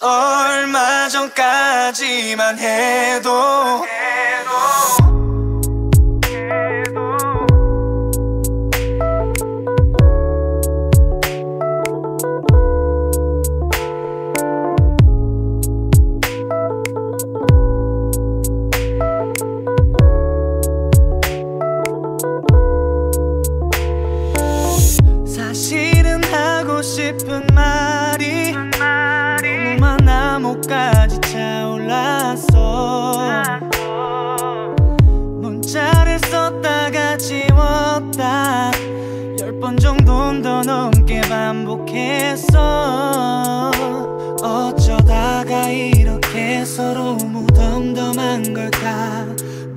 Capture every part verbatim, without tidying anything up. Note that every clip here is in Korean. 얼마 전까지만 해도 사실은 하고 싶은 말이 너만 암호까지 차올랐어. 문자를 썼다가 지웠다 열 번 정도는 더 넘게 반복했어. 어쩌다가 이렇게 서로 무덤덤한 걸까?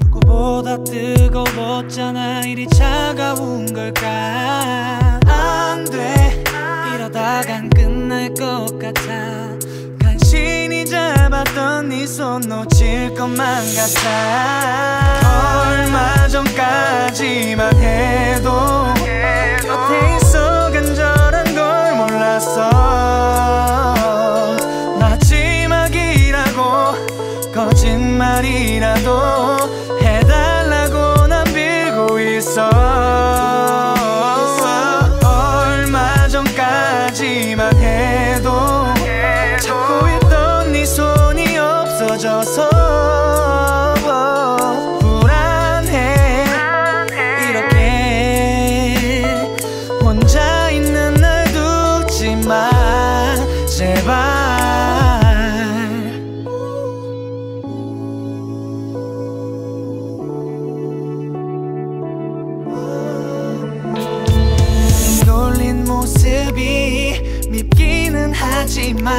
누구보다 뜨거웠잖아. 이리 차가운 걸까? 안 돼, 이러다간 끝날 것 같아. 간신히 잡았던 네 손 놓칠 것만 같아. 얼마 전까지만 해도 곁에 있어 간절한 걸 몰랐어. 마지막이라고 거짓말이라도 해달라고 난 빌고 있어. 하지만 해도 찾고 있던 네 손이 없어져서 불안해. 이렇게 혼자 있는 날 두지 마 제발. 돌린 모습이 밉기는 하지마.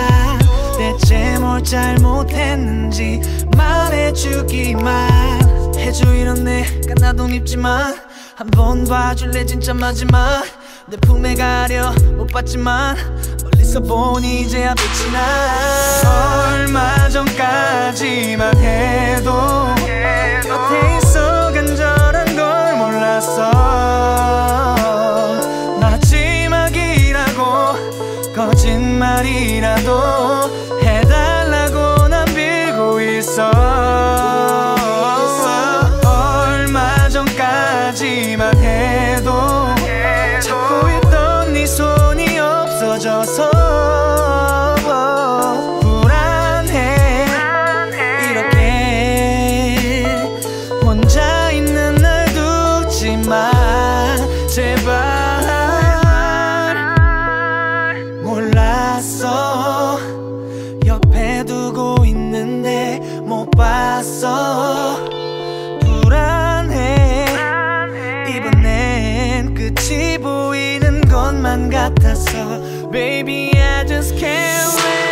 대체 뭘 잘못했는지 말해주기만 해줘. 이런 내가 나도 밉지만 한번 봐줄래 진짜 마지막. 내 품에 가려 못 봤지만 멀리서 보니 이제야 빛이 나. 얼마 전까지만 해도 곁에 있어 간절한 걸 몰랐어. 거짓말이라도 해달라고 난 빌고 있어. 얼마 전까지만 해도 찾고 있던 네 손이 없어져서 불안해. 이렇게 혼자 있는 날 두지 마 제발. 옆에 두고 있는데 못 봤어. 불안해. 이번엔 끝이 보이는 것만 같았어. Baby I just can't wait.